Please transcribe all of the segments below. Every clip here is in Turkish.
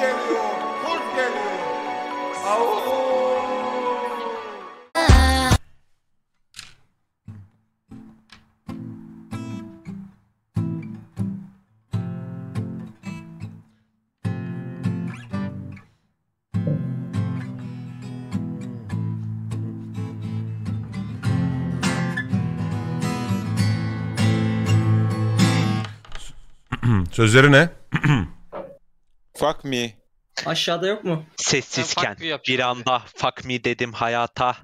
geliyor, kurt geliyor. Sözleri ne? Fuck me. Aşağıda yok mu? Sessizken bir anda fuck me dedim hayata.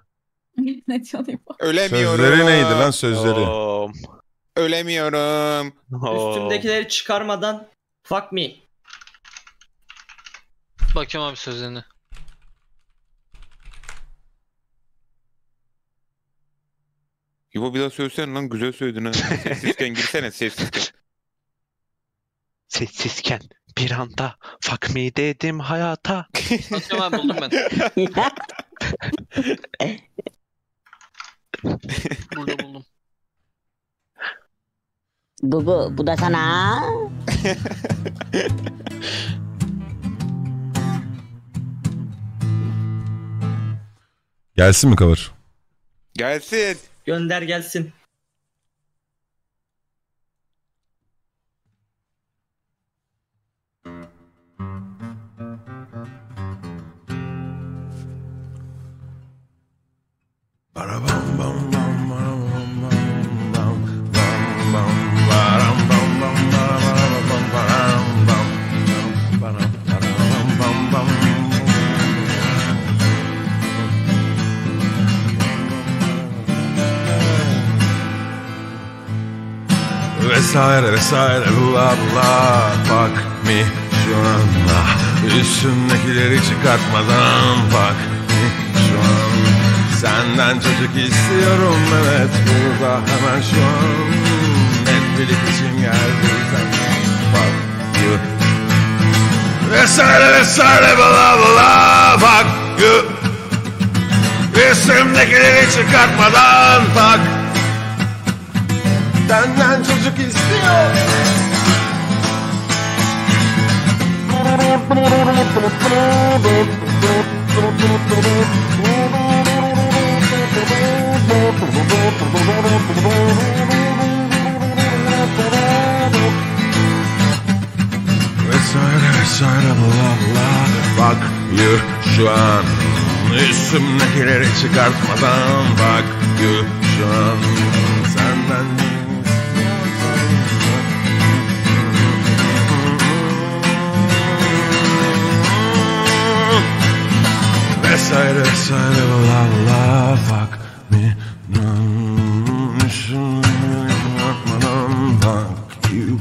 Ölemiyorum. Sözleri neydi lan sözleri? Oh. Ölemiyorum. Oh. Üstümdekileri çıkarmadan fuck me. Bakıyorum abi sözlerini. Yuva bir daha söylesene lan, güzel söyledin ha. Sessizken girsene, sessizken. Sessizken bir anda fuck me dedim hayata. Tamam buldum ben. buldum. Bu da sana. Gelsin mi cover? Gelsin. Gönder gelsin. Vesaire bla bla fuck me şu anda. Üstümdekileri çıkartmadan fuck me şu an. Senden çocuk istiyorum Mehmet, burada hemen şu an. Netbilik için geldiysen fuck you. Vesaire vesaire bla bla fuck you. Üstümdekileri çıkartmadan fuck. Senden çocuk istiyor. Vesaire vesaire bla bla bak yürü şu an. Üstümdekileri çıkartmadan bak yürü şu an. Senden vesaire vesaire bla bla fuck me fuck you.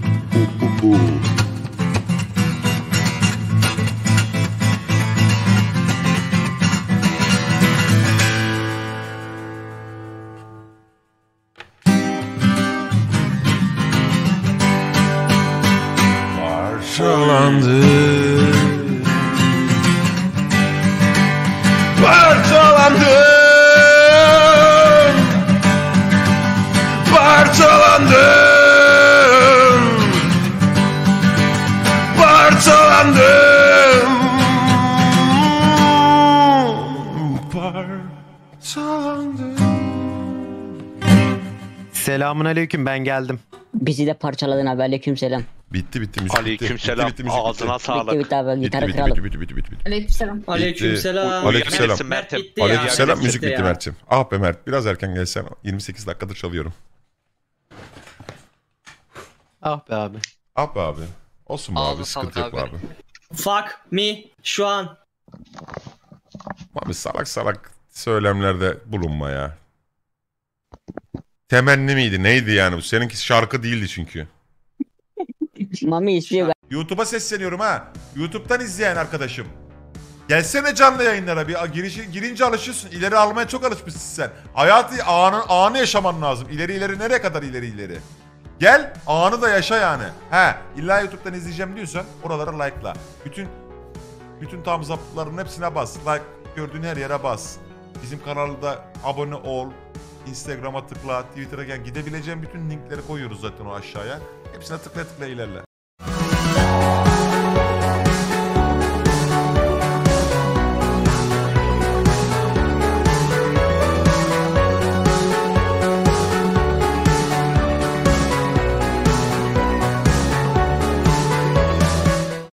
Selamünaleyküm, ben geldim. Bizi de parçaladın abi, aleykümselam. Bitti müzik. Aleykümselam. Ağzına sağlık. Bitti abi, gitarı kıralım. Bitti. Aleykümselam. Aleykümselam. Aleykümselam. Mert bitti. Aleykümselam, müzik bitti Mert'ciğim. Ah be Mert, biraz erken gelsen. 28 dakikadır çalıyorum. Ah be abi. Ah be abi. Olsun be abi, sıkıntı yok abi. Fuck me şu an. Abi salak söylemlerde bulunma ya. Temenni miydi? Neydi yani? Bu seninki şarkı değildi çünkü. Mami istiyor. YouTube'a sesleniyorum ha. YouTube'dan izleyen arkadaşım. Gelsene canlı yayınlara bir. Girince alışıyorsun. İleri almaya çok alışmışsın sen. Hayatı anı yaşaman lazım. İleri nereye kadar ileri? Gel anı da yaşa yani. He, illa YouTube'dan izleyeceğim diyorsan oralara like'la. Bütün thumbs up'ların hepsine bas. Like gördüğün her yere bas. Bizim kanalda abone ol. Instagram'a tıkla, Twitter'a gel. Gidebileceğin bütün linkleri koyuyoruz zaten o aşağıya. Hepsine tıkla ilerle.